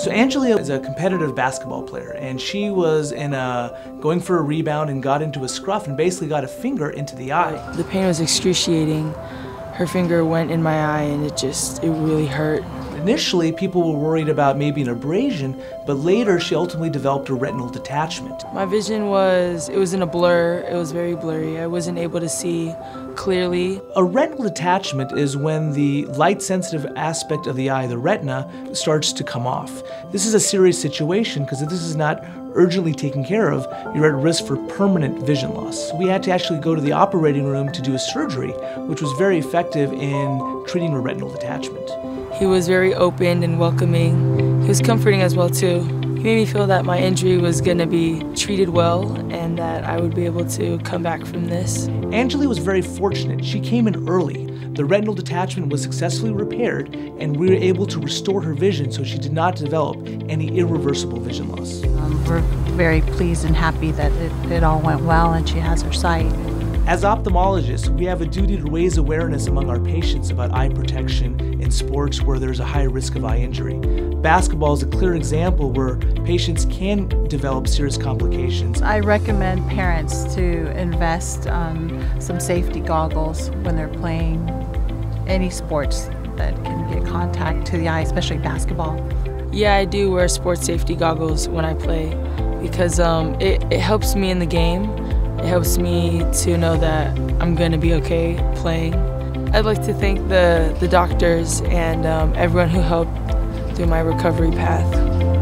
So Angellia is a competitive basketball player, and she was going for a rebound and got into a scruff and basically got a finger into the eye. The pain was excruciating. Her finger went in my eye and it really hurt. Initially, people were worried about maybe an abrasion, but later she ultimately developed a retinal detachment. My vision it was in a blur. It was very blurry. I wasn't able to see clearly. A retinal detachment is when the light-sensitive aspect of the eye, the retina, starts to come off. This is a serious situation because if this is not urgently taken care of, you're at risk for permanent vision loss. We had to actually go to the operating room to do a surgery, which was very effective in treating a retinal detachment. He was very open and welcoming. He was comforting as well too. He made me feel that my injury was going to be treated well and that I would be able to come back from this. Angellia was very fortunate. She came in early. The retinal detachment was successfully repaired and we were able to restore her vision so she did not develop any irreversible vision loss. We're very pleased and happy that it all went well and she has her sight. As ophthalmologists, we have a duty to raise awareness among our patients about eye protection in sports where there's a high risk of eye injury. Basketball is a clear example where patients can develop serious complications. I recommend parents to invest some safety goggles when they're playing any sports that can get contact to the eye, especially basketball. Yeah, I do wear sports safety goggles when I play because it helps me in the game. It helps me to know that I'm going to be okay playing. I'd like to thank the doctors and everyone who helped through my recovery path.